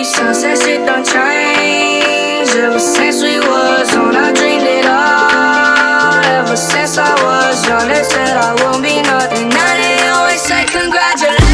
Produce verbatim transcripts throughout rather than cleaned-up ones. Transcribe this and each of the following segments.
me some sense, it don't change. Ever since we was on, I dreamed it all. Ever since I was young, they said I won't be nothing. Now they always say congratulations.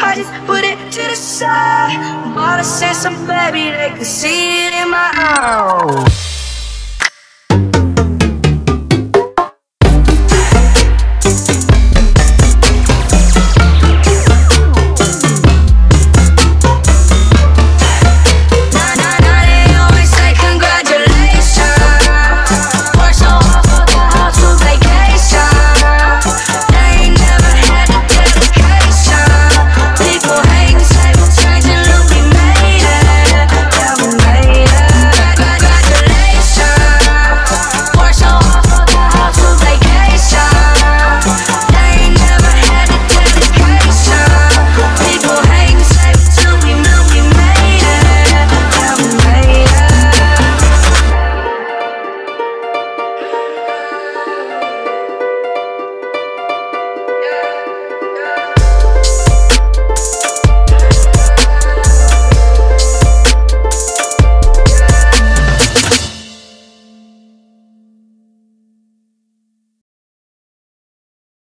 I just put it to the side. All the sense of baby, they can see it in my eyes.